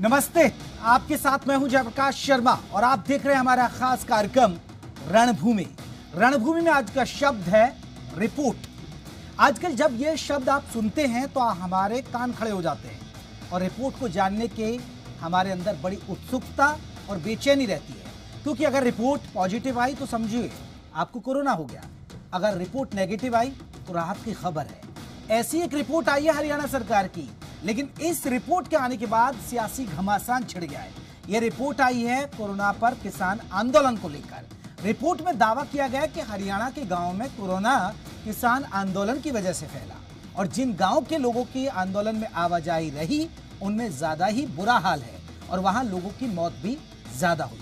नमस्ते, आपके साथ मैं हूं जयप्रकाश शर्मा और आप देख रहे हैं हमारा खास कार्यक्रम रणभूमि। रणभूमि में आज का शब्द है रिपोर्ट। आजकल जब ये शब्द आप सुनते हैं तो हमारे कान खड़े हो जाते हैं और रिपोर्ट को जानने के हमारे अंदर बड़ी उत्सुकता और बेचैनी रहती है, क्योंकि अगर रिपोर्ट पॉजिटिव आई तो समझिए आपको कोरोना हो गया, अगर रिपोर्ट नेगेटिव आई तो राहत की खबर है। ऐसी एक रिपोर्ट आई है हरियाणा सरकार की, लेकिन इस रिपोर्ट के आने के बाद सियासी घमासान छिड़ गया है। यह रिपोर्ट आई है कोरोना पर किसान आंदोलन को लेकर। रिपोर्ट में दावा किया गया कि हरियाणा के गांव में कोरोना किसान आंदोलन की वजह से फैला और जिन गांव के लोगों की आंदोलन में आवाजाही रही उनमें ज्यादा ही बुरा हाल है और वहां लोगों की मौत भी ज्यादा हुई।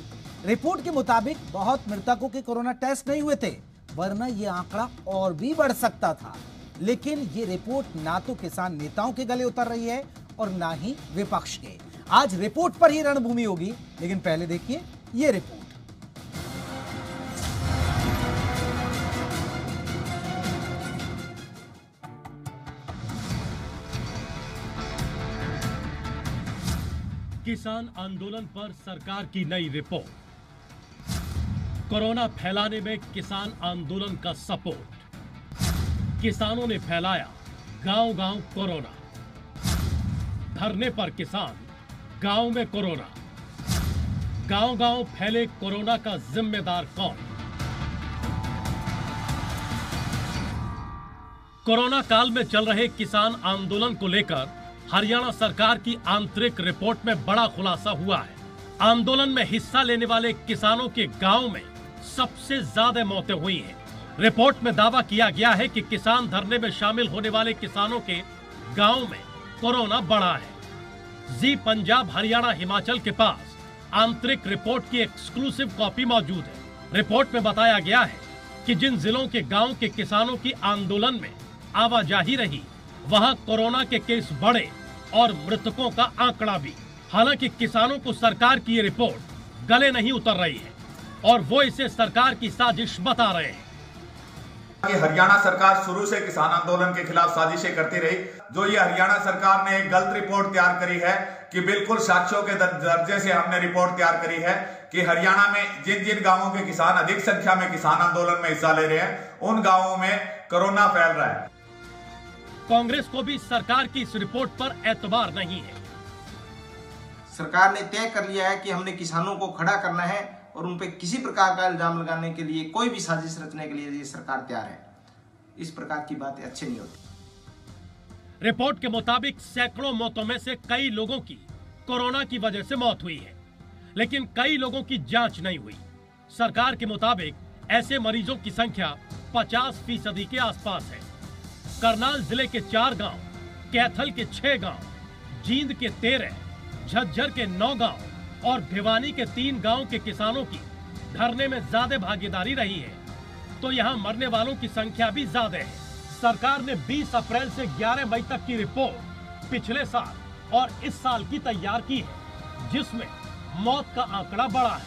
रिपोर्ट के मुताबिक बहुत मृतकों के कोरोना टेस्ट नहीं हुए थे, वरना यह आंकड़ा और भी बढ़ सकता था। लेकिन ये रिपोर्ट ना तो किसान नेताओं के गले उतर रही है और ना ही विपक्ष के। आज रिपोर्ट पर ही रणभूमि होगी, लेकिन पहले देखिए ये रिपोर्ट। किसान आंदोलन पर सरकार की नई रिपोर्ट। कोरोना फैलाने में किसान आंदोलन का सपोर्ट। किसानों ने फैलाया गांव गांव कोरोना। धरने पर किसान, गांव में कोरोना। गांव गांव फैले कोरोना का जिम्मेदार कौन? कोरोना काल में चल रहे किसान आंदोलन को लेकर हरियाणा सरकार की आंतरिक रिपोर्ट में बड़ा खुलासा हुआ है। आंदोलन में हिस्सा लेने वाले किसानों के गांव में सबसे ज्यादा मौतें हुई हैं। रिपोर्ट में दावा किया गया है कि किसान धरने में शामिल होने वाले किसानों के गांव में कोरोना बढ़ा है। जी पंजाब हरियाणा हिमाचल के पास आंतरिक रिपोर्ट की एक्सक्लूसिव कॉपी मौजूद है। रिपोर्ट में बताया गया है कि जिन जिलों के गांव के किसानों की आंदोलन में आवाजाही रही वहां कोरोना के केस बढ़े और मृतकों का आंकड़ा भी। हालांकि किसानों को सरकार की ये रिपोर्ट गले नहीं उतर रही है और वो इसे सरकार की साजिश बता रहे हैं। हरियाणा सरकार शुरू से किसान आंदोलन के खिलाफ साजिशें करती रही। जो ये हरियाणा सरकार ने एक गलत रिपोर्ट तैयार करी है कि बिल्कुल साक्ष्यों के दर्जे से हमने रिपोर्ट तैयार करी है कि हरियाणा में जिन जिन गांवों के किसान अधिक संख्या में किसान आंदोलन में हिस्सा ले रहे हैं उन गांवों में कोरोना फैल रहा है। कांग्रेस को भी सरकार की इस रिपोर्ट पर एतबार नहीं है। सरकार ने तय कर लिया है कि हमने किसानों को खड़ा करना है और उन पे किसी प्रकार का इल्जाम लगाने के लिए, कोई भी साजिश रचने के लिए ये सरकार तैयार है। इस प्रकार की बातें अच्छी नहीं होती। रिपोर्ट के मुताबिक सैकड़ों मौतों में से कई लोगों की कोरोना की वजह से मौत हुई है, लेकिन कई लोगों की जांच नहीं हुई। सरकार के मुताबिक ऐसे मरीजों की संख्या 50% के आसपास है। करनाल जिले के 4 गाँव, कैथल के 6 गाँव, जींद के 13, झज्जर के 9 गाँव और भिवानी के 3 गांव के किसानों की धरने में ज्यादा भागीदारी रही है, तो यहां मरने वालों की संख्या भी ज्यादा है। सरकार ने 20 अप्रैल से 11 मई तक की रिपोर्ट पिछले साल और इस साल की तैयार की है, जिसमें मौत का आंकड़ा बढ़ा है।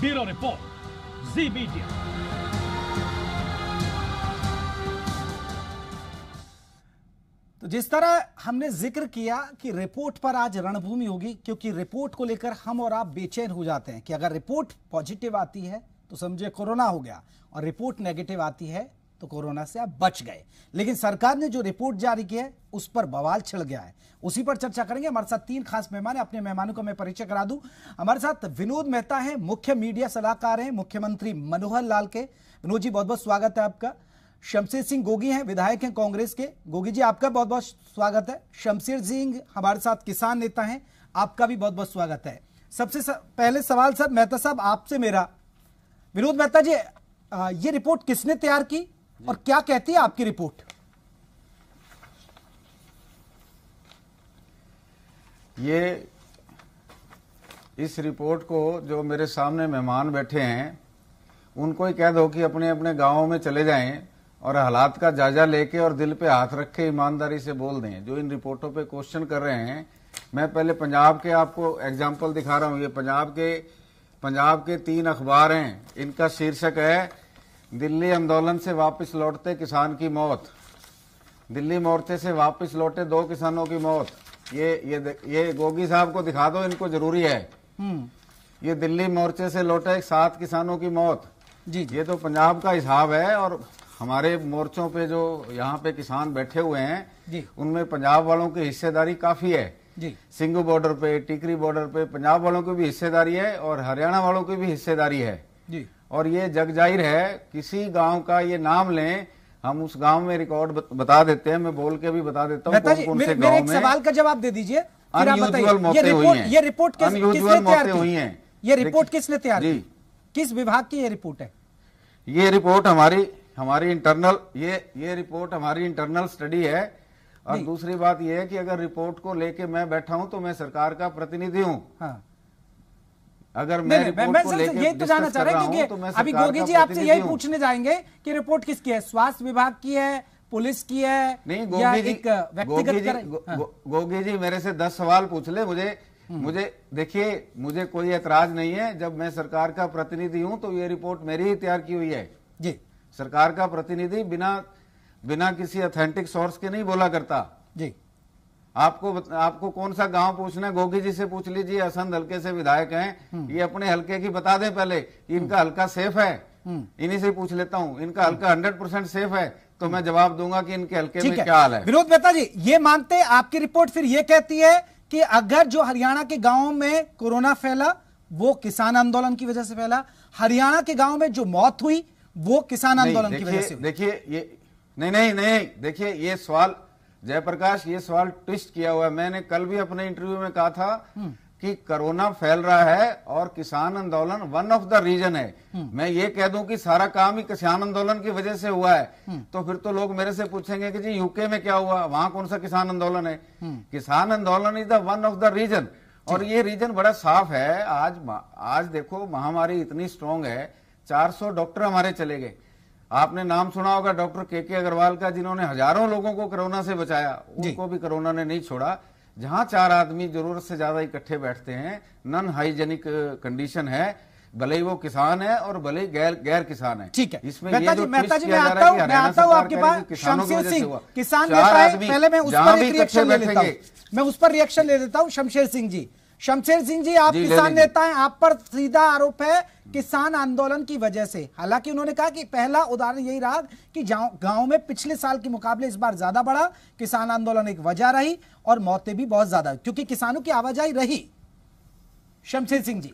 Bureau report, Zee media. तो जिस तरह हमने जिक्र किया कि रिपोर्ट पर आज रणभूमि होगी, क्योंकि रिपोर्ट को लेकर हम और आप बेचैन हो जाते हैं कि अगर रिपोर्ट पॉजिटिव आती है तो समझे कोरोना हो गया और रिपोर्ट नेगेटिव आती है तो कोरोना से आप बच गए। लेकिन सरकार ने जो रिपोर्ट जारी की है उस पर बवाल छिड़ गया है। उसी पर चर्चा करेंगे। हमारे साथ 3 खास मेहमान हैं। अपने मेहमानों का मैं परिचय करा दूं। हमारे साथ विनोद मेहता हैं, मुख्य मीडिया सलाहकार हैं मुख्यमंत्री मनोहर लाल के। विनोद जी, बहुत बहुत स्वागत है आपका। शमशेर सिंह गोगी हैं, विधायक हैं कांग्रेस के। गोगी जी, आपका बहुत बहुत स्वागत है। शमशेर सिंह हमारे साथ किसान नेता हैं, आपका भी बहुत बहुत स्वागत है। सबसे पहले सवाल सर मेहता साहब आपसे मेरा, विनोद मेहता जी, ये रिपोर्ट किसने तैयार की और क्या कहती है आपकी रिपोर्ट? ये इस रिपोर्ट को जो मेरे सामने मेहमान बैठे हैं उनको ही कह दो कि अपने अपने गाँव में चले जाएं और हालात का जायजा लेके और दिल पे हाथ रख के ईमानदारी से बोल दें। जो इन रिपोर्टों पे क्वेश्चन कर रहे हैं, मैं पहले पंजाब के आपको एग्जांपल दिखा रहा हूं। ये पंजाब के 3 अखबार हैं। इनका शीर्षक है दिल्ली आंदोलन से वापस लौटते किसान की मौत। दिल्ली मोर्चे से वापस लौटे 2 किसानों की मौत। ये गोगी साहब को दिखा दो, इनको जरूरी है। ये दिल्ली मोर्चे से लौटे एक 7 किसानों की मौत जी। ये तो पंजाब का हिसाब है और हमारे मोर्चों पे जो यहाँ पे किसान बैठे हुए हैं उनमें पंजाब वालों की हिस्सेदारी काफी है जी। सिंघू बॉर्डर पे, टिकरी बॉर्डर पे पंजाब वालों की भी हिस्सेदारी है और हरियाणा वालों की भी हिस्सेदारी है जी। और ये जग जाहिर है, किसी गांव का ये नाम लें, हम उस गांव में रिकॉर्ड बता देते हैं, मैं बोल के भी बता देता हूँ कौन-कौन से गांव में। सवाल का जवाब दे दीजिए, अनयूजुअल मौतें हुई हैं। ये रिपोर्ट किसने तैयार की, किस विभाग की ये रिपोर्ट है? ये रिपोर्ट हमारी इंटरनल, ये रिपोर्ट हमारी इंटरनल स्टडी है। और दूसरी बात यह है कि अगर रिपोर्ट को लेके मैं बैठा हूं तो मैं सरकार का प्रतिनिधि हूं। हाँ। अगर मैं रिपोर्ट को लेके यही तो जानना चाह रहा हूं, क्योंकि अभी गोगी जी आपसे यही पूछने जाएंगे कि रिपोर्ट किसकी है, स्वास्थ्य विभाग की है, पुलिस की है? नहीं, गोगी जी मेरे से 10 सवाल पूछ ले, मुझे देखिए, मुझे कोई एतराज नहीं है। जब मैं सरकार का प्रतिनिधि हूं तो ये रिपोर्ट मेरी ही तैयार की हुई है जी। सरकार का प्रतिनिधि बिना किसी ऑथेंटिक सोर्स के नहीं बोला करता जी। आपको कौन सा गांव पूछना है, गोगी जी से पूछ लीजिए, असंध हलके से विधायक हैं, ये अपने हलके की बता दें पहले कि इनका हलका सेफ है, इन्हीं से पूछ लेता हूं, इनका हलका 100% सेफ है तो मैं जवाब दूंगा कि इनके हलके में क्या हाल है। विनोद मेहता जी, ये मानते आपकी रिपोर्ट फिर ये कहती है कि अगर जो हरियाणा के गाँव में कोरोना फैला वो किसान आंदोलन की वजह से फैला, हरियाणा के गाँव में जो मौत हुई वो किसान आंदोलन की वजह से। देखिए ये नहीं, देखिए ये सवाल जयप्रकाश, ये सवाल ट्विस्ट किया हुआ है। मैंने कल भी अपने इंटरव्यू में कहा था कि कोरोना फैल रहा है और किसान आंदोलन वन ऑफ द रीजन है। मैं ये कह दूं कि सारा काम ही किसान आंदोलन की वजह से हुआ है तो फिर तो लोग मेरे से पूछेंगे कि जी यूके में क्या हुआ, वहां कौन सा किसान आंदोलन है। किसान आंदोलन is the one of the reason और ये रीजन बड़ा साफ है। आज देखो, महामारी इतनी स्ट्रांग है, 400 डॉक्टर हमारे चले गए। आपने नाम सुना होगा डॉक्टर के अग्रवाल का, जिन्होंने हजारों लोगों को कोरोना से बचाया, उनको भी कोरोना ने नहीं छोड़ा। जहां 4 आदमी जरूरत से ज्यादा इकट्ठे बैठते हैं, नॉन हाइजेनिक कंडीशन है, भले ही वो किसान है और भले ही गैर किसान है। ठीक है, इसमें ये जो ट्विस्ट किया जा रहा है कि हरियाणा सरकार कह रही है किसानों की वजह से हुआ, 4 आदमी जहां भी इकट्ठे बैठेंगे। मैं उस पर रिएक्शन ले लेता हूँ। शमशेर सिंह जी, आप किसान नेता हैं, आप पर सीधा आरोप है किसान आंदोलन की वजह से। हालांकि उन्होंने कहा कि पहला उदाहरण यही रहा कि गांव में पिछले साल के मुकाबले इस बार ज्यादा बढ़ा, किसान आंदोलन एक वजह रही और मौतें भी बहुत ज्यादा क्योंकि किसानों की आवाजाही रही। शमशेर सिंह जी,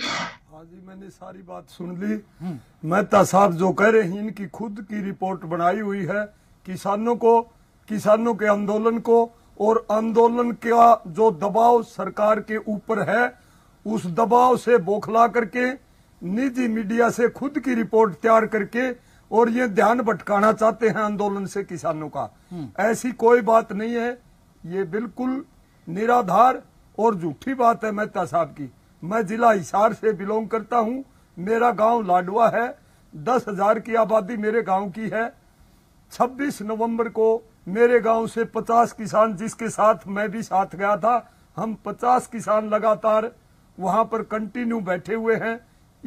हाँ जी, मैंने सारी बात सुन ली। मेहता साहब जो कह रहे हैं, इनकी खुद की रिपोर्ट बनाई हुई है किसानों को, किसानों के आंदोलन को, और आंदोलन का जो दबाव सरकार के ऊपर है उस दबाव से बौखला करके निजी मीडिया से खुद की रिपोर्ट तैयार करके और ये ध्यान भटकाना चाहते हैं आंदोलन से किसानों का। ऐसी कोई बात नहीं है, ये बिल्कुल निराधार और झूठी बात है मेहता साहब की। मैं जिला हिसार से बिलोंग करता हूँ, मेरा गांव लाडवा है, 10,000 की आबादी मेरे गांव की है। 26 नवम्बर को मेरे गांव से 50 किसान, जिसके साथ मैं भी साथ गया था, हम 50 किसान लगातार वहां पर कंटिन्यू बैठे हुए हैं।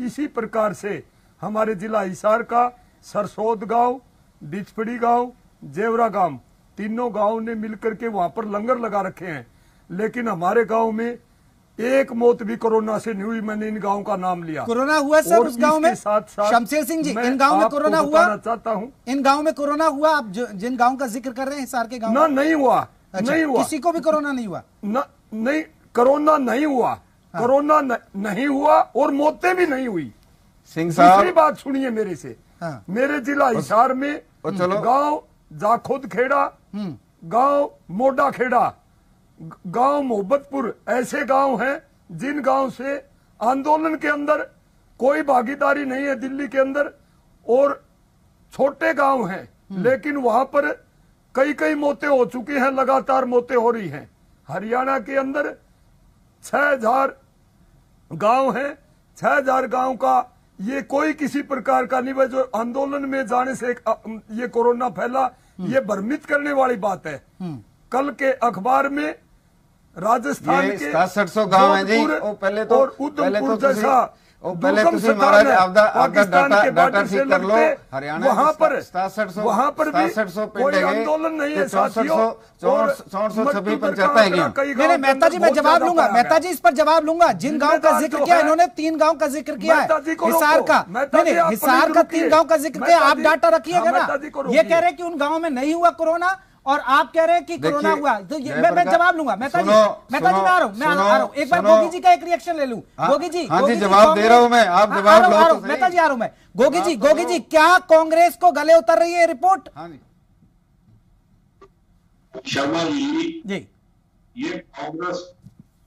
इसी प्रकार से हमारे जिला हिसार का सरसोद गांव, बिचपड़ी गांव, जेवरा गांव, तीनों गांव ने मिलकर के वहां पर लंगर लगा रखे हैं। लेकिन हमारे गांव में एक मौत भी कोरोना से नहीं हुई। मैंने इन गांव का नाम लिया, कोरोना हुआ सर उस गांव में। शमशेर सिंह जी, इन गांव में कोरोना हुआ, चाहता हूं इन गांव में कोरोना हुआ। आप जिन गांव का जिक्र कर रहे हैं हिसार के गांव ना, नहीं हुआ। अच्छा, नहीं हुआ, किसी को भी कोरोना नहीं हुआ ना, नहीं, कोरोना नहीं हुआ। हाँ। कोरोना नहीं हुआ और मौतें भी नहीं हुई। सिंह साहब, दूसरी बात सुनिए मेरे से। मेरे जिला हिसार में गाँव जाखोद खेड़ा, गाँव मोडा खेड़ा, गांव मोहब्बतपुर, ऐसे गांव हैं जिन गांव से आंदोलन के अंदर कोई भागीदारी नहीं है दिल्ली के अंदर, और छोटे गांव हैं लेकिन वहां पर कई कई मौतें हो चुकी हैं, लगातार मौतें हो रही हैं। हरियाणा के अंदर 6000 गांव हैं, 6000 गांव का ये कोई किसी प्रकार का नहीं है। जो आंदोलन में जाने से ये कोरोना फैला, ये भ्रमित करने वाली बात है। कल के अखबार में राजस्थान के 6700 गांव हैं जी, और पहले तो जैसा मेहता जी मैं जवाब लूंगा, मेहता जी इस पर जवाब लूंगा। जिन गाँव का जिक्र किया इन्होंने, 3 गाँव का जिक्र किया है, हिसार का, हिसार का 3 गाँव का जिक्र किया। आप डाटा रखिएगा ना, ये कह रहे हैं कि उन गाँव में नहीं हुआ कोरोना और आप कह रहे हैं कि कोरोना हुआ। तो मैं जवाब लूंगा मेहता जी, मेहता जी मैं आ रहा हूँ, मैं आ रहा हूँ। एक बार गोगी जी का एक रिएक्शन ले लूं। गोगी जी, गोगी जी जवाब दे रहा हूं मैं, आप जवाब लो। मेहता जी आ रहा हूं मैं। गोगी जी, गोगी जी क्या कांग्रेस को गले उतर रही है रिपोर्ट? शर्मा जी, ये कांग्रेस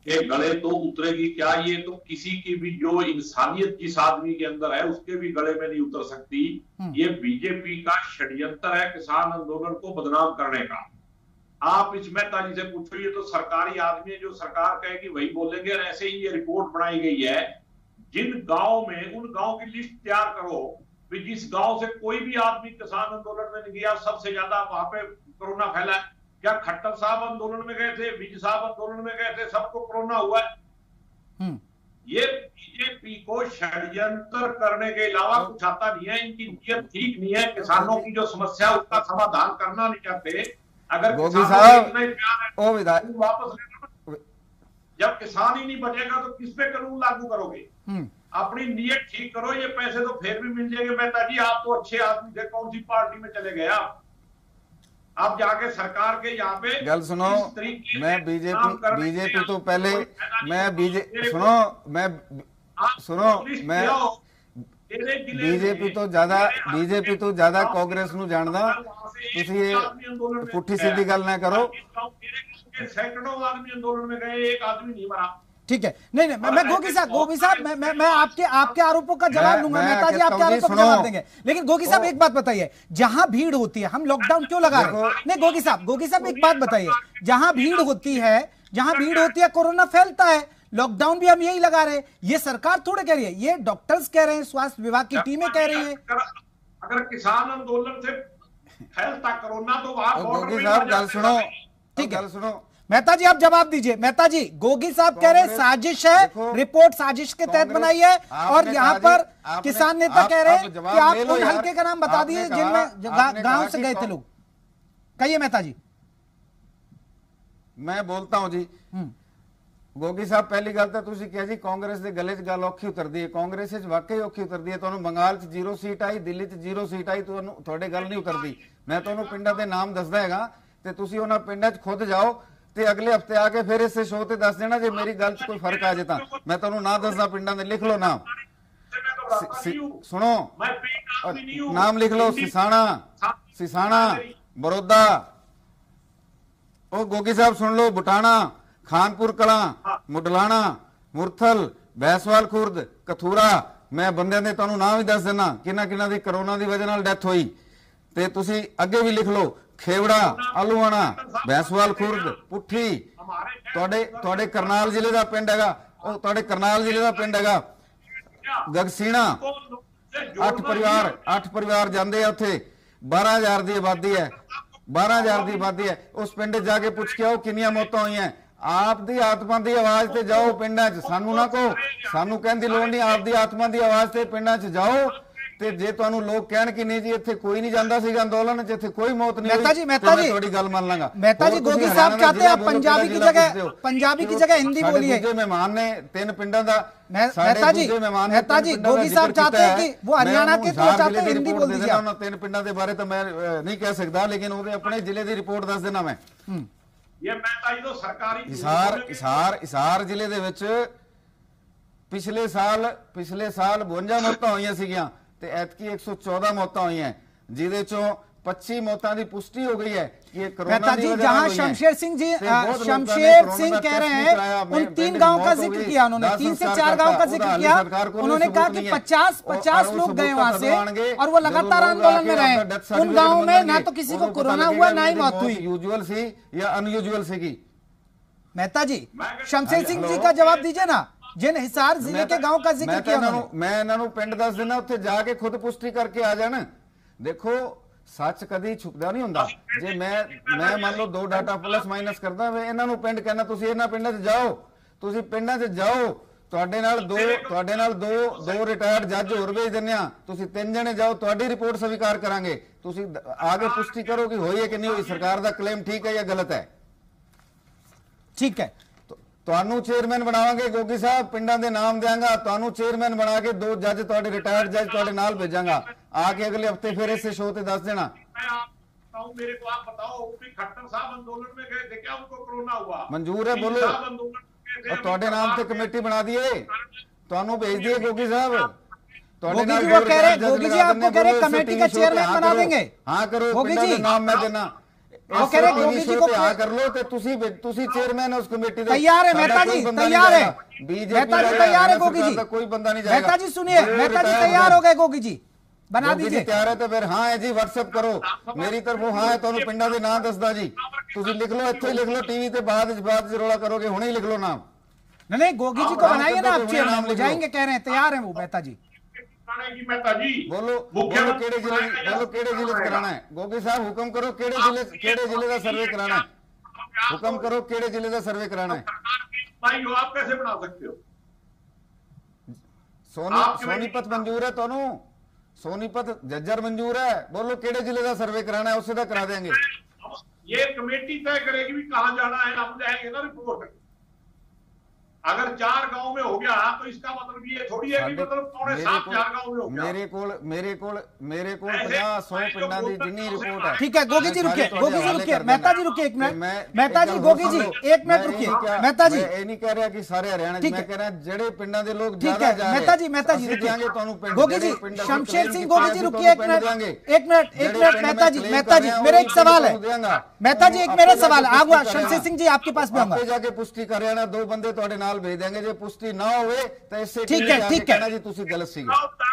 के गले तो उतरेगी क्या? ये तो किसी की भी जो इंसानियत जिस आदमी के अंदर है उसके भी गले में नहीं उतर सकती। ये बीजेपी का षड्यंत्र है किसान आंदोलन को बदनाम करने का। आप इस मेहता जी से पूछो, ये तो सरकारी आदमी है, जो सरकार कहेगी वही बोलेंगे। और ऐसे ही ये रिपोर्ट बनाई गई है। जिन गाँव में, उन गाँव की लिस्ट तैयार करो कि जिस गाँव से कोई भी आदमी किसान आंदोलन में नहीं गया, सबसे ज्यादा वहां पे कोरोना फैला है। क्या खट्टर साहब आंदोलन में गए थे, विज साहब आंदोलन में गए थे, सबको कोरोना हुआ है? ये बीजेपी को षड्यंत्र करने के अलावा कुछ आता नहीं है। इनकी नीयत ठीक नहीं है, किसानों की जो समस्या उसका समाधान करना नहीं चाहते। अगर किसान वापस लेना, जब किसान ही नहीं बचेगा तो किस पे कानून लागू करोगे? अपनी नीयत ठीक करो। ये पैसे तो फिर भी मिल जाएंगे। मेहता जी आप तो अच्छे आदमी थे, कौन सी पार्टी में चले गए आप? आप जाके सरकार के यहाँ पे गल सुनो। मैं बीजेपी तो पहले, मैं बीजेपी तो ज्यादा, कांग्रेस नू जानदा। पुठी सीधी गल ना करो। सैकड़ों आदमी आंदोलन में गए, एक आदमी नहीं मरा। ठीक है, नहीं नहीं मैं गोगी साहब, मैं आपके आरोपों का जवाब लूंगा। मेहता जी आपके आरोपों का जवाब देंगे, लेकिन गोगी साहब एक बात बताइए, जहां भीड़ होती है, हम लॉकडाउन क्यों लगा रहे हैं? नहीं गोगी साहब, एक बात बताइए, जहां भीड़ होती है, कोरोना फैलता है, लॉकडाउन भी हम यही लगा रहे हैं। ये सरकार थोड़े कह रही है, ये डॉक्टर्स कह रहे हैं, स्वास्थ्य विभाग की टीमें कह रही है। अगर किसान आंदोलन से फैलता कोरोना तो गोगी साहब गल सुनो, ठीक है सुनो। मेहता जी आप जवाब दीजिए। मेहता जी, गोगी साहब कह रहे हैं साजिश है, रिपोर्ट साजिश के तहत बनाई है, और यहाँ पर किसान नेता कह रहे हैं कि आप उन हल्के का नाम बता दिए जिनमें गांव से गए थे लोग। कहिए मेहता जी। मैं बोलता हूं जी। गोगी साहब पहली गल तो तुसीं कहा जी कांग्रेस के गले च गल औखी उतरती है। कांग्रेस वाकई औखी उतरती है। तुहानूं बंगाल च 0 सीट आई, दिल्ली च 0 सीट आई, तुहाडे गल नहीं उतरती। मैं तुहानूं पिंडां दे नाम दसदा हैगा ते तुसीं उन्हां पिंडां च खुद जाओ ते अगले हफ्ते आके फिर इस शो ते दस देना जे मेरी गल कोई फर्क आ जाता। मैं तुहानूं ना दसदा, पिंडां दे लिख लो नाम। सुनो, नाम लिख लो, सिसाणा, बरोदा, ओ गोगी साहब सुन लो, बुटाणा, खानपुर कला, मुडलाना, मुरथल, भैंसवाल खुर्द, कथूरा। मैं बंदे दे तुहानूं नाम ही दस देना किन्ना किन्ना दी कोरोना दी वजह नाल डेथ होई ते तुसीं अगे भी लिख लो। खेवड़ा, आलूवाणा, भैंसवाल खुर्द, पुठी, करनाल जिले का पिंड है, गगसीना, 8 परिवार जाते हैं। उसे 12,000 की आबादी है, 12,000 की आबादी है। उस पिंड जाके पुछ के आओ कितनी मौतें हुई हैं। आपकी आत्मा की आवाज से जाओ पिंडा च, सानू ना कहो, सानू कहने की लोड़ नहीं। आपकी आत्मा की आवाज से पिंडा च जाओ। जे तुहानूं लोग कहण कि नहीं जी इत्थे कोई नहीं जांदा सीगा अंदोलन च, इत्थे कोई मौत नहीं हुई, मेहता जी, मैं थोड़ी गल मान लांगा। मेहता जी, गोगी साहब चाहते हैं पंजाबी की जगह, हिंदी बोलिए। दूजे मेहमान ने 3 पिंडां दा, मेहता जी, गोगी साहब चाहते हैं कि वो हरियाणा के तो चाहते हैं हिंदी बोल दीजिए। उन्हां 3 पिंडां दे बारे तो मैं नहीं कह सकदा, लेकिन ओदे अपने जिले दी रिपोर्ट दस देना मैं। ये मेहता जी तो सरकारी हिसार जिले दे विच पिछले साल 52 मौतां होईयां सीगीयां ते ऐतकी 114 मौतां हुई हैं, जिहदे चों 25 मौतां दी पुष्टि हो गई है कि कोरोना दी वजह नाल। शमशेर सिंह जी, शमशेर सिंह कह रहे हैं उन 3 गाँव का जिक्र किया उन्होंने, 3 से 4 गाँव का जिक्र किया। उन्होंने कहा कि 50 लोग गए वहां से और वो लगातार आंदोलन में रहे। उन गाँव में ना तो किसी को कोरोना हुआ, ना ही मौत हुई। यूजुअल सी या अनयूजुअल सी? मेहता जी, शमशेर सिंह जी का जवाब दीजिए ना। जिन हिसार जिले के गांव का जिक्र किया मैं इन्होंने पिंड दस देना, उत्थे जाके खुद पुष्टि करके आ जाना। देखो, सच कदी छुपदा नहीं हुंदा। जे मैं मान लो 2 डाटा प्लस माइनस करदा, इन्होंने पिंड कहना, तुसीं इन्हां पिंडां च जाओ, चेयरमैन बनावांगे गोगी साहब, पिंडां दे नाम देंगा, तुहानू चेयरमैन बना के दो जज तुहाडे रिटायर्ड जज तुहाडे नाल भेजांगा, आके अगले हफ्ते फिर इस शो ते दस देना। मेरे को आप बताओ खट्टर साहब आंदोलन में गए थे क्या, उनको कोरोना हुआ? मंजूर है, बोलो। ਤੁਹਾਡੇ ਨਾਮ ਤੇ ਕਮੇਟੀ ਬਣਾ ਦਈਏ, ਤੁਹਾਨੂੰ ਭੇਜ ਦਈਏ ਗੋਗੀ ਸਾਹਿਬ। ਤੁਹਾਡੇ ਨਾਲ ਉਹ ਕਹਿ ਰਹੇ ਗੋਗੀ ਜੀ ਆਪਕੋ ਕਹਿ ਰਹੇ ਕਮੇਟੀ ਦਾ ਚੇਅਰਮੈਨ ਬਣਾ ਦੇਂਗੇ। ਹਾਂ ਕਰੋ ਗੋਗੀ ਜੀ, ਨਾਮ ਮੈਂ ਦੇਣਾ। ਉਹ ਕਹਿ ਰਹੇ ਗੋਗੀ ਜੀ ਕੋ ਹਾਂ ਕਰ ਲੋ, ਤੇ ਤੁਸੀਂ ਚੇਅਰਮੈਨ ਉਸ ਕਮੇਟੀ ਦੇ। ਤਿਆਰ ਹੈ ਮਹਿਤਾ ਜੀ, ਤਿਆਰ ਹੈ ਮਹਿਤਾ ਜੀ, ਤਿਆਰ ਹੈ ਗੋਗੀ ਜੀ, ਕੋਈ ਬੰਦਾ ਨਹੀਂ ਜਾਏਗਾ। ਮਹਿਤਾ ਜੀ ਸੁਣੀਏ, ਮਹਿਤਾ ਜੀ ਤਿਆਰ ਹੋ ਗਏ, ਗੋਗੀ जी बना दीजिए। तैयार है तो फिर हाँ है जी, व्हाट्सएप करो मेरी तरफों। हाँ है, तुहानू पिंडां दे नाम दसदा जी, तुसीं लिख लो, इत्थे लिख लो, टीवी ते बाद रौला करोगे, हुणे ही लिख लो नाम। नहीं गोगी जी को बनाइए ना, आप चेयरमैन जाएंगे कह रहे हैं, तैयार है वो मेहता जी। बोलो बोलो केड़े जिले, बोलो केड़े जिले कराना है गोगी साहब, हुक्म करो केड़े जिले का सर्वे कराना है, हुक्म करो केड़े जिले का सर्वे कराना है। आप कैसे बना सकते हो? सोनीपत मंजूर है तुहानू, सोनीपत जज्जर मंजूर है, बोलो केड़े जिले का सर्वे कराना है, उससे करा देंगे। ये कमेटी तय करेगी भी कहाँ जाना है, हम जाएंगे ना रिपोर्ट। अगर चार गांव में हो गया तो इसका मतलब ये थोड़ी है कि मतलब पौने सात चार गांव में हो गया। मेरे को 50-100 पिंडां दी जिन्नी रिपोर्ट है। ठीक है गोगी जी रुकिए, गोगी जी रुकिए, मेहता जी रुकिए 1 मिनट, मेहता जी गोगी जी 1 मिनट रुकिए मेहता जी। ये नहीं कह रहा कि सारे हरियाणा, मैं कह रहा जेड़े पिंडां दे लोग ज्यादा जा रहे हैं। मेहता जी, मेहता जी रुकिए गोगी जी, शमशेर सिंह गोगी जी रुकिए 1 मिनट, 1 मिनट मेहता जी, मेहता जी मेरा एक सवाल है, मेहता जी एक मेरा सवाल है। आऊंगा शमशेर सिंह जी आपके पास, मैं जाके पुष्टि कर रहा, 2 बंदे तुहाडे नाल भेज देंगे जो पुष्टि ना होवे तो इससे। ठीक है जी, तुसी गलत सी।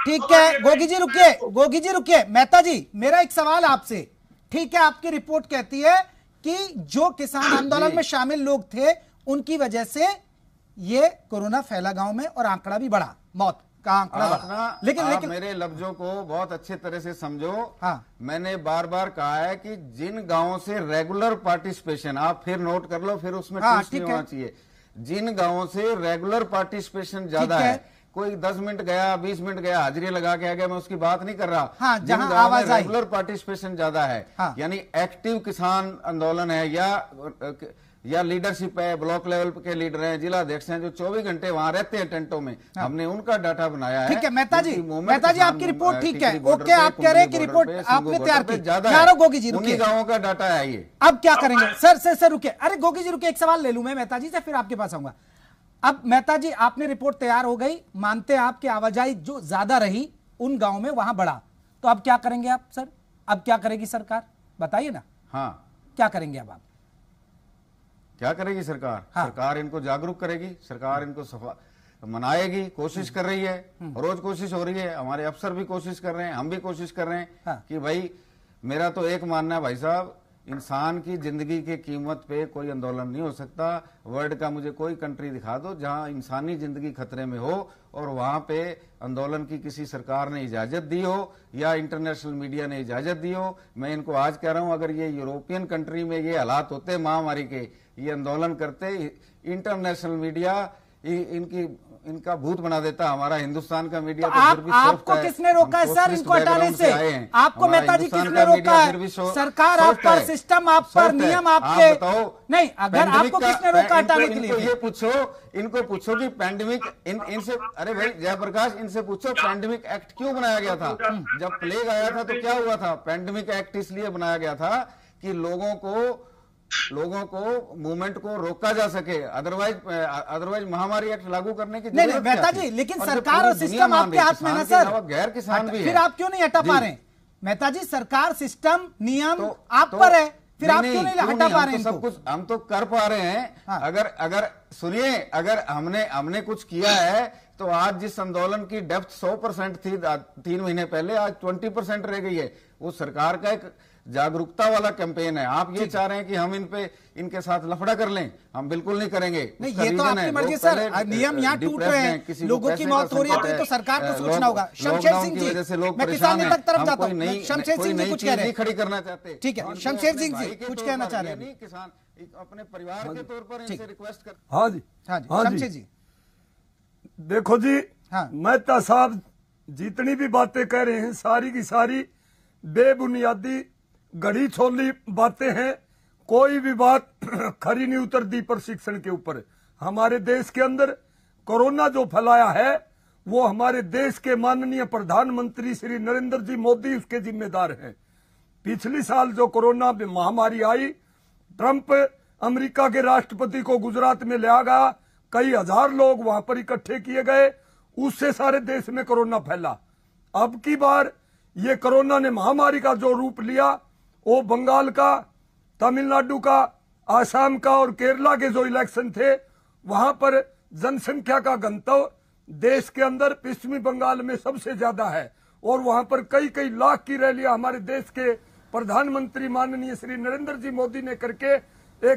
ठीक है गोगी जी रुकिए, गोगी जी रुकिए, मेहता जी मेरा एक सवाल आपसे। ठीक है, आपकी रिपोर्ट कहती है कि जो किसान आंदोलन में शामिल लोग थे उनकी वजह से ये कोरोना फैला गांव में, और आंकड़ा भी बढ़ा, मौत का आंकड़ा बढ़ा। लेकिन मेरे लफ्जों को बहुत अच्छे तरह से समझो। हाँ, मैंने बार बार कहा है कि जिन गाँव से रेगुलर पार्टिसिपेशन, आप फिर नोट कर लो, फिर उसमें होना चाहिए, जिन गांवों से रेगुलर पार्टिसिपेशन ज्यादा है, कोई 10 मिनट गया 20 मिनट गया हाजिरी लगा के आ गया, मैं उसकी बात नहीं कर रहा। हाँ, जिन गांवों में रेगुलर पार्टिसिपेशन ज्यादा है। हाँ, यानी एक्टिव किसान आंदोलन है, या लीडरशिप है, ब्लॉक लेवल के लीडर हैं, जिला अध्यक्ष हैं, जो 24 घंटे वहां रहते हैं टेंटों में। हाँ, हमने उनका डाटा बनाया है। ठीक है मेहता जी, मेहता जी आपकी रिपोर्ट ठीक है, ओके, आप कह रहे हैं कि रिपोर्ट आपने तैयार की, ज्यादा गोगी जी रुकिए, गांवों का डाटा है ये। अब क्या करेंगे सर रुके, अरे गोगी जी रुके, एक सवाल ले लू मैं मेहता जी से, फिर आपके पास आऊंगा। अब मेहता जी आपने रिपोर्ट तैयार हो गई, मानते हैं आपकी आवाजाही जो ज्यादा रही उन गाँव में वहां बढ़ा, तो अब क्या करेंगे आप सर, अब क्या करेगी सरकार बताइए ना। हाँ, क्या करेंगे अब आप, क्या करेगी सरकार? हाँ, सरकार इनको जागरूक करेगी, सरकार इनको सफा मनाएगी, कोशिश कर रही है, रोज कोशिश हो रही है, हमारे अफसर भी कोशिश कर रहे हैं, हम भी कोशिश कर रहे हैं। हाँ, कि भाई मेरा तो एक मानना है भाई साहब, इंसान की जिंदगी की कीमत पे कोई आंदोलन नहीं हो सकता। वर्ल्ड का मुझे कोई कंट्री दिखा दो जहां इंसानी जिंदगी खतरे में हो और वहां पे आंदोलन की किसी सरकार ने इजाजत दी हो या इंटरनेशनल मीडिया ने इजाजत दी हो। मैं इनको आज कह रहा हूं, अगर ये यूरोपियन कंट्री में ये हालात होते, महामारी के ये आंदोलन करते, इंटरनेशनल मीडिया इनका भूत बना देता, हमारा हिंदुस्तान का मीडिया तो आपको किसने रोका है सर इनको हटाने से? आपको मेहता जी किसने रोका है? सरकार आप पर, सिस्टम आप पर, नियम आपके। नहीं, अगर आपको किसने रोका हटाने के लिए? ये पूछो, इनको पूछो कि पैंडेमिक इनसे, अरे भाई जयप्रकाश इनसे पूछो पैंडेमिक एक्ट क्यों बनाया गया था? जब प्लेग आया था तो क्या हुआ था? पैंडेमिक एक्ट इसलिए बनाया गया था कि लोगों को मूवमेंट को रोका जा सके, अदरवाइज महामारी एक्ट लागू करने की जरूरत नहीं। मेहता जी लेकिन सरकार और सिस्टम आपके हाथ में ना सर, गैर किसान भी है, फिर आप क्यों नहीं हटा पा रहे हैं? मेहता जी सरकार, सिस्टम, नियम आप पर है, फिर आप क्यों नहीं हटा पा रहे हैं? सब कुछ हम तो कर पा रहे हैं। अगर सुनिए, अगर हमने कुछ किया है तो आज जिस आंदोलन की डेप्थ 100% थी 3 महीने पहले, आज 20% रह गई है। वो सरकार का एक जागरूकता वाला कैंपेन है। आप ये चाह रहे हैं कि हम इनके साथ लफड़ा कर लें, हम बिल्कुल नहीं करेंगे। नहीं, ये तो आपकी मर्जी सर, नियम यहाँ टूट रहे हैं, लोगों की मौत हो रही है, तो ये तो सरकार को सोचना होगा। शमशेर सिंह जी, मैं किसान नेता की तरफ जाता हूँ, शमशेर सिंह जी कुछ कह रहे हैं, खड़ी करना चाहते। ठीक है शमशेर सिंह जी कुछ कहना चाह रहे हैं, किसान अपने परिवार के तौर पर इनसे रिक्वेस्ट कर। हाँ जी, शमशेर जी देखो जी, हाँ। मेहता साहब जितनी भी बातें कह रहे हैं सारी की सारी बेबुनियादी गढ़ी छोली बातें हैं। कोई भी बात खरी नहीं उतरती प्रशिक्षण के ऊपर। हमारे देश के अंदर कोरोना जो फैलाया है वो हमारे देश के माननीय प्रधानमंत्री श्री नरेंद्र जी मोदी उसके जिम्मेदार हैं। पिछले साल जो कोरोना महामारी आई, ट्रंप अमेरिका के राष्ट्रपति को गुजरात में ले आ गया, कई हजार लोग वहां पर इकट्ठे किए गए, उससे सारे देश में कोरोना फैला। अब की बार ये कोरोना ने महामारी का जो रूप लिया वो बंगाल का, तमिलनाडु का, आसाम का और केरला के जो इलेक्शन थे वहां पर जनसंख्या का घनत्व देश के अंदर पश्चिमी बंगाल में सबसे ज्यादा है और वहां पर कई कई लाख की रैलियां हमारे देश के प्रधानमंत्री माननीय श्री नरेंद्र जी मोदी ने करके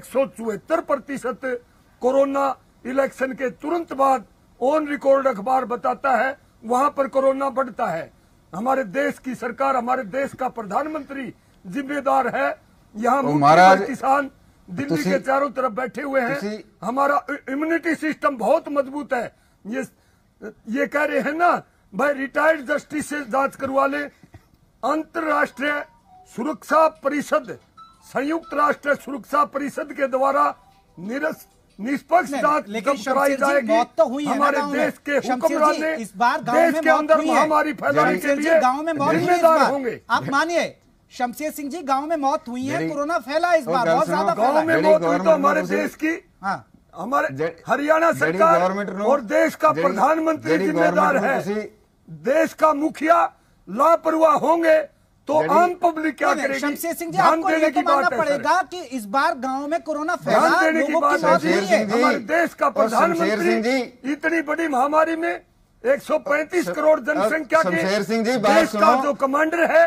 174% कोरोना इलेक्शन के तुरंत बाद ऑन रिकॉर्ड अखबार बताता है वहां पर कोरोना बढ़ता है। हमारे देश की सरकार, हमारे देश का प्रधानमंत्री जिम्मेदार है। यहाँ मुख्यमंत्री किसान दिल्ली के चारों तरफ बैठे हुए हैं। हमारा इम्यूनिटी सिस्टम बहुत मजबूत है। ये कह रहे हैं ना भाई, रिटायर्ड जस्टिस से जांच करवा ले। अंतर्राष्ट्रीय सुरक्षा परिषद, संयुक्त राष्ट्र सुरक्षा परिषद के द्वारा निष्पक्ष जांच कराई जाएगी। हमारे देश के हुक्मरान ने इस बार देश के अंदर महामारी फैलाने के लिए जिम्मेदार होंगे। आप मानिए शमशेर सिंह जी, गांव में मौत हुई है, कोरोना फैला इस बार बहुत ज्यादा। गांव में मौत हुई तो हमारे देश की, हमारे हरियाणा सरकार और देश का प्रधानमंत्री जिम्मेदार है। देश का मुखिया लापरवाह होंगे तो आम पब्लिक क्या करेगी? शमशेर सिंह जी, आपको ये तो मानना पड़ेगा कि इस बार गांव में कोरोना फैला, लोगों की मौत हुई है। हमारे देश का प्रधानमंत्री इतनी बड़ी महामारी में 135 करोड़ जनसंख्या के देश का जो कमांडर है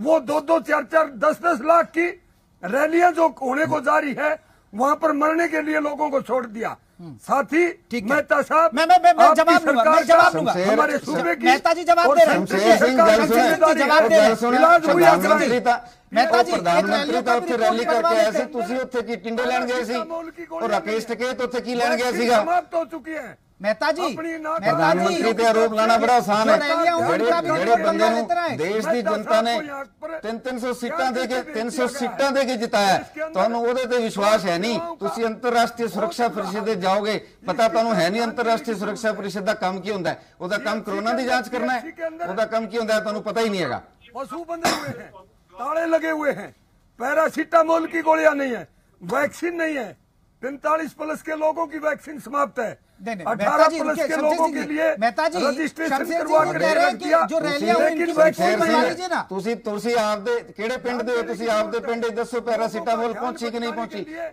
वो 2-2, 4-4, 10-10 लाख की रैलियां जो होने को जारी है वहां पर मरने के लिए लोगों को छोड़ दिया। साथ ही मेहता साहब, मैं जवाब दूंगा हमारे सूबे की मेहता जी जवाब दे रहे हैं। मेहता जी प्रधानमंत्री तो उत्थे रैली करके आए सी, तुसी उत्थे की टिंडे लैण गए सी और राकेश टिकैत उत्थे की लैण गया सीगा। समाप्त हो चुकी है मेहता जी। प्रधानमंत्री पे आरोप लाना बड़ा आसान है। जेड़े बंदे नूं देश दी जनता ने 300 सीटां दे के 300 सीटां दे के जिताया, तुहानूं ओहदे ते विश्वास है नहीं। तुसीं अंतरराष्ट्रीय सुरक्षा परिषद जाओगे, पता तुहानूं है नहीं अंतरराष्ट्रीय सुरक्षा परिषद दा काम की हुंदा है। ओहदा काम कोरोना दी जांच करना है, ओहदा काम की हुंदा है तुहानूं पता ही नहीं हैगा। पशु बंधे हुए हैं, ताले लगे हुए हैं, पैरासीटामोल की गोलियां नहीं है, वैक्सीन नहीं है। 45+ के लोगों की वैक्सीन समाप्त है। 18+ के लोगों के लिए रजिस्ट्रेशन करवा के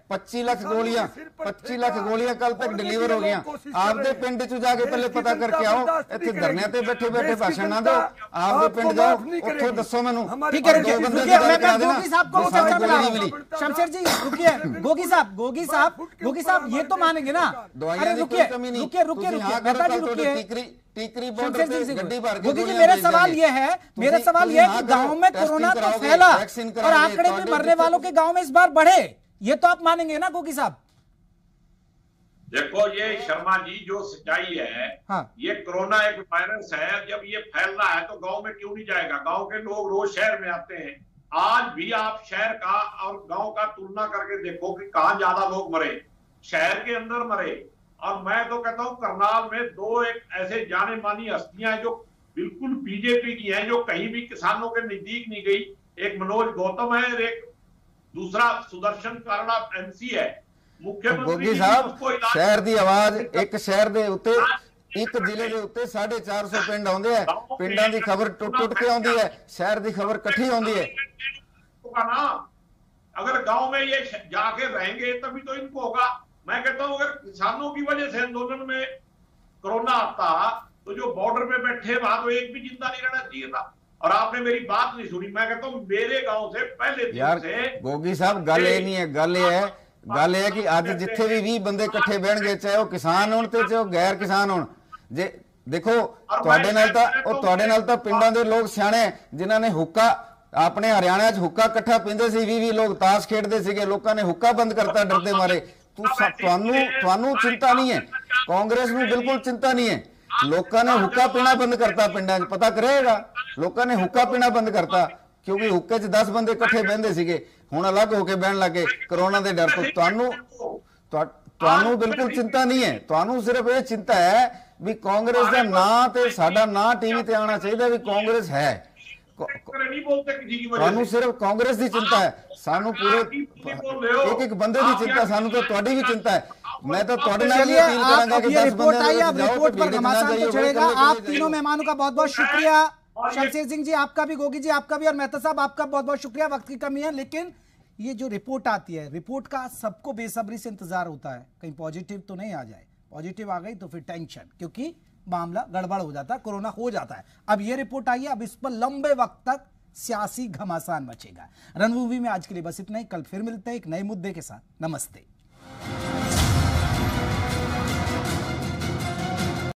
25 लाख गोलियां कल तक डिलीवर हो गईयां। आपदे पिंड च जाके पहले पता करके आओ। इत्थे धरने ते बैठे बैठे भाषण ना दो, आपदे पिंड जाओ, उत्थे दसो मैनूं। शमशेर जी रुकिए, गोगी साहब ये तो मानेंगे ना। अरे रुकिए, मेरा सवाल यह है कि गांव में कोरोना तो फैला और आंकड़े भी मरने वालों के गांव में इस बार बढ़े, ये तो आप मानेंगे ना गोगी साहब? देखो ये शर्मा जी जो सच्चाई है, ये कोरोना एक वायरस है। जब ये फैल रहा है तो गांव में क्यों नहीं जाएगा? गांव के लोग रोज शहर में आते हैं। आज भी आप शहर का और गांव का तुलना करके देखो कि कहाँ ज्यादा लोग मरे, शहर के अंदर मरे। और मैं तो कहता हूँ करनाल में दो एक ऐसे जाने मानी हस्तियां हैं जो बिल्कुल बीजेपी की हैं, जो कहीं भी किसानों के नजदीक नहीं गई। एक मनोज गौतम है और एक दूसरा सुदर्शन कारणा एमसी है। मुख्यमंत्री साहब, शहर की आवाज, एक शहर के उत्ते एक जिले के उत्ते 450 पिंड आउंदे है। पिंडां दी खबर टुट टुट के आउंदी है, शहर की खबर इकट्ठी आउंदी है। अगर गाँव में ये जाके रहेंगे तभी तो इनको होगा। मैं कहता हूं अगर किसानों की वजह से आंदोलन में कोरोना आता तो जो बॉर्डर पे बैठे वहां तो एक भी जिंदा नहीं रहना चाहिए था। और आपने मेरी बात नहीं सुनी। मैं कहता हूं मेरे गांव से पहले यार से गोगी साहब गल ये नहीं है, गल है कि आज जिथे भी 20 बंदे इकट्ठे बहणगे, चाहे वह किसान होण ते चाहे गैर किसान होण। जे देखो तुहाडे नाल तां पिंडां दे लोग सियाणे जिन्हां ने हुक्का, अपने हरियाणा च हुक्का इकट्ठा पींदे सी, 20-20 लोग ताश खेडदे सीगे, लोकां ने हुक्का बंद करता डरदे मारे। चिंता नहीं है, कांग्रेस में बिल्कुल चिंता नहीं है। लोगों ने हुक्का पीना बंद करता पिंडा पता करेगा। लोगों ने हुक्का पीना बंद करता क्योंकि हुक्के 'ਚ 10 ਬੰਦੇ ਇਕੱਠੇ ਬਹਿੰਦੇ ਸੀਗੇ ਹੁਣ ਅਲੱਗ ਹੋ ਕੇ ਬਹਿਣ ਲੱਗੇ ਕਰੋਨਾ ਦੇ ਡਰ ਤੋਂ। ਤੁਹਾਨੂੰ ਬਿਲਕੁਲ ਚਿੰਤਾ ਨਹੀਂ ਹੈ, ਤੁਹਾਨੂੰ ਸਿਰਫ ਇਹ ਚਿੰਤਾ ਹੈ ਵੀ ਕਾਂਗਰਸ ਦਾ ਨਾਂ ਤੇ ਸਾਡਾ ਨਾਂ ਟੀਵੀ ਤੇ ਆਉਣਾ ਚਾਹੀਦਾ ਵੀ ਕਾਂਗਰਸ ਹੈ। ਤੁਹਾਨੂੰ ਸਿਰਫ ਕਾਂਗਰਸ ਦੀ ਚਿੰਤਾ ਹੈ, ਸਾਨੂੰ ਪੂਰੇ ਇੱਕ ਇੱਕ ਬੰਦੇ ਦੀ ਚਿੰਤਾ, ਸਾਨੂੰ ਤਾਂ ਤੁਹਾਡੀ ਵੀ ਚਿੰਤਾ है। मैं तो रिपोर्ट आई, अब रिपोर्ट पर घमासान तो चलेगा। आप तीनों मेहमानों का बहुत बहुत शुक्रिया, शमशेर सिंह जी आपका भी, गोगी जी आपका भी, और मेहता साहब आपका बहुत बहुत शुक्रिया। वक्त की कमी है लेकिन ये जो रिपोर्ट आती है, रिपोर्ट का सबको बेसब्री से इंतजार होता है कहीं पॉजिटिव तो नहीं आ जाए। पॉजिटिव आ गई तो फिर टेंशन, क्योंकि मामला गड़बड़ हो जाता है, कोरोना हो जाता है। अब ये रिपोर्ट आई है, अब इस पर लंबे वक्त तक सियासी घमासान मचेगा। रणभूमि में आज के लिए बस इतना ही, कल फिर मिलते हैं एक नए मुद्दे के साथ। नमस्ते।